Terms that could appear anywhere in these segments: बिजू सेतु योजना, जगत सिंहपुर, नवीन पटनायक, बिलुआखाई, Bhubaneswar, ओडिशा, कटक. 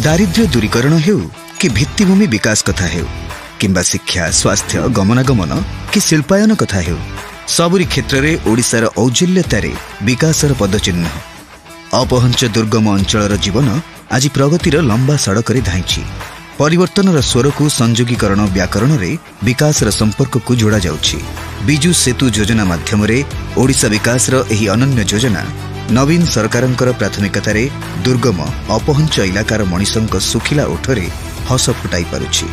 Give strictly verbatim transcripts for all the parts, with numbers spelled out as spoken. दारिद्र्य दूरीकरण हेउ कि भित्तिभूमि विकास कथा हेउ किंबा शिक्षा स्वास्थ्य गमनागमन कि शिल्पायन कथा हेउ सबुरी क्षेत्र में ओडिशार औज्ज्वल्यतार विकासर पदचिह्न। अपहंच दुर्गम अंचल जीवन आज प्रगतिर लंबा सड़क धाईछि। परिवर्तनर स्वर को संयोगीकरण व्याकरण रे विकासर संपर्क को जोड़ा जाउछि। बिजू सेतु योजना माध्यम रे ओडिशा विकासर एही अनन्य योजना नवीन सरकारंकर प्राथमिकतार दुर्गम अपहंच इलाकार मनिषंक सुखिला ओठरे हस फुटाई पारुछि।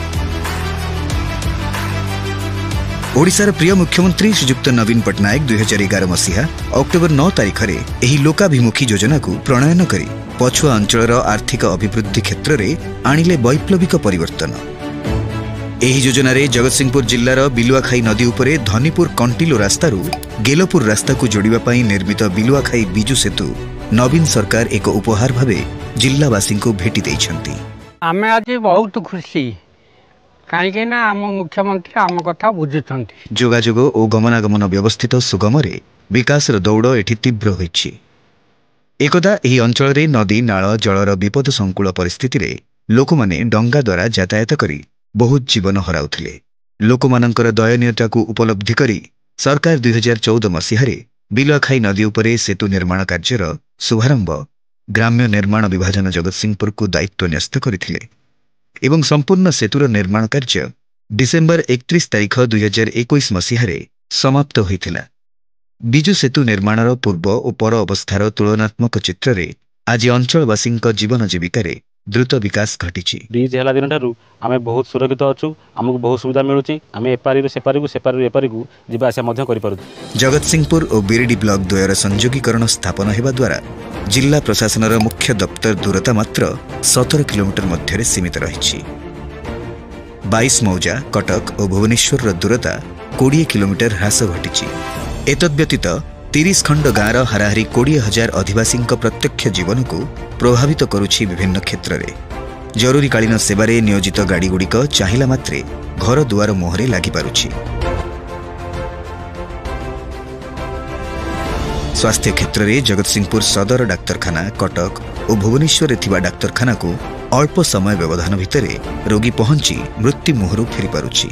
ओडिशार प्रिय मुख्यमंत्री श्रीजुक्त नवीन पटनायक दुई हजार एगार मसीहा अक्टोबर नौ तारिखरे एही लोकाभिमुखी योजना को प्रणयन करी पछुआ अंचलर आर्थिक अभिवृद्धि क्षेत्र रे आणिले वैप्लविक परिवर्तन। एही योजना रे जगत सिंहपुर जिल्लार बिलुआखाई नदी उपरे धनीपुर कंटिलो रास्तारू गेलपुर रास्ता को जोड़िबा पाई निर्मित बिलुआखाई बिजू सेतु नवीन सरकार एक उपहार भावे जिल्लावासींकु भेटी दैछंती। आमे आज बहुत खुशी कहीं आम मुख्यमंत्री आम कथा बुझुंट। जोगाजोग और गमनागमन व्यवस्थित सुगम विकास दौड़ एटी तीव्र होइछि। एकदा यह अंचल रे नदी नाल जलर विपद संकुल परिस्थिति रे लोकमाने डंगा द्वारा यातायात करी बहुत जीवन हराउथिले। लोकमानंकर दयनीयता को उपलब्धि करी सरकार दुई हजार चौदह मसीहारे बिलुआखाई नदी उपरे सेतु निर्माण कार्यर शुभारंभ ग्राम्य निर्माण विभाजन जगत सिंहपुर को दायित्व न्यस्त करथिले एवं संपूर्ण सेतुर निर्माण कार्य डिसेम्बर एकतीस तारिख दुई हजार इक्कीस मसीहारे समाप्त होइथिला। बिजू सेतु निर्माणर पूर्व और पर अवस्थार तुलनात्मक चित्रे आज अंचलवासींक जीवन जीविकार द्रुत विकास घटी। ब्रिज है दिन ठार आम बहुत सुरक्षित अच्छु। आमको बहुत सुविधा मिलूँ। आम एपारी सेपारी सेपारी एपारी जावास। जगत सिंहपुर और बिरिडी ब्लॉक द्वयर संयोगीकरण स्थापन होगा द्वारा जिला प्रशासन मुख्य दफ्तर दूरता मात्र सतर किलोमीटर मध्य सीमित रही। बाईस मौजा कटक और भुवनेश्वर दूरता कोड़े किलोमीटर ह्रास घटी। एतद्यतीत तीस खंड गाँवर हाराहारी कोड़े हजार अधिवासी प्रत्यक्ष जीवन को प्रभावित करुछि। विभिन्न क्षेत्र में जरूरीकालीन सेवार नियोजित गाड़ीगुड़िक चाहिला मात्रे घर दुआर मुहरे लागिपारुछि। स्वास्थ्य क्षेत्र में जगतसिंहपुर सदर डाक्तखाना कटक और भुवनेश्वर थिबा डाक्तखाना को अल्प समय व्यवधान भितरे रोगी पहुंची मृत्यु मुहरु फेरी पारुछि।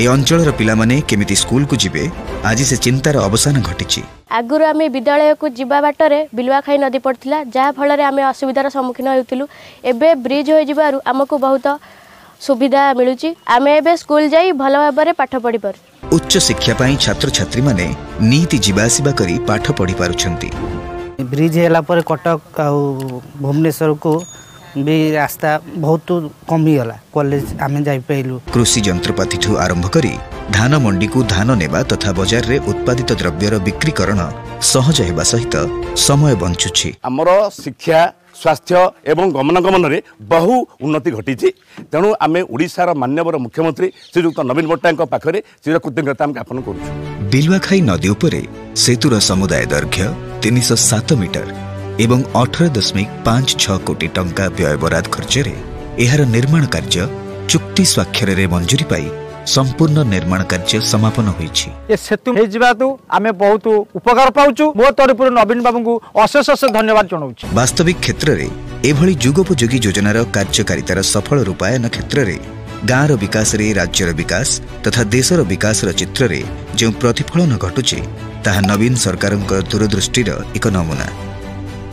ए अंचल पिलामाने केमिति स्कूल को जीवे आज से चिंतार अवसान घटी। आगुरी आम विद्यालय को जीवा बाटर बिलुआखाई नदी पड़ता जहाँ फल आम असुविधार सम्मुखीन होलु। एवं ब्रिज हो जीवर आमको बहुत सुविधा मिलूँ। आम ए स्कूल जा भल भाव पाठ पढ़ी पार। उच्च शिक्षा पाई छात्र छात्री माने नीति जीवासीबा करी पाठ पढ़ी पारुछंती। ब्रिज होला पर कटक आ भुवनेश्वर को भी रास्ता बहुत कमी गला। कॉलेज आमे जाई पेलु। कृषि जंत्रपाति ठू आरंभ करी धान मंडी को धान नेबा तथा बाजार रे उत्पादित द्रव्यर बिक्रीकरण सहज हेबा सहित समय बंचुछि। हमरो शिक्षा स्वास्थ्य एवं गमनागमन रे बहु उन्नति घटी। तेणु आम ओडिशार माननीय मुख्यमंत्री श्रीजुक्त नवीन पटनायक पाखरे चिर कृतज्ञता ज्ञापन करूछु। बिलुआखाई नदी उपरे सेतुर समुदाय दैर्घ्य तीन सौ सात मीटर एवं अठारह दशमिक पांच छ कोटी टंका व्यय बराद खर्च एहार निर्माण कार्य चुक्ति स्वाक्षर रे मंजूरी पाई संपूर्ण निर्माण कार्य समापन होई। सेतु आमे बहुत उपकार पाउछु। मो तरफुर नवीन बाबू को अशेष अशेष धन्यवाद जनाउछु। वास्तविक क्षेत्र रे एभली जुगोपयोगी योजनार कार्यकारितार सफल रूपायन क्षेत्र रे गाँवर विकास रे राज्यर विकास तथा देशर विकास चित्र रे जो प्रतिफलन घटुचे ताहा नवीन सरकारक दूरदृष्टि एक नमूना।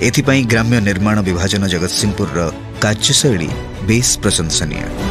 एथिपाई ग्राम्य निर्माण विभाजन जगत सिंहपुर कार्यशैली बेस प्रशंसनीय।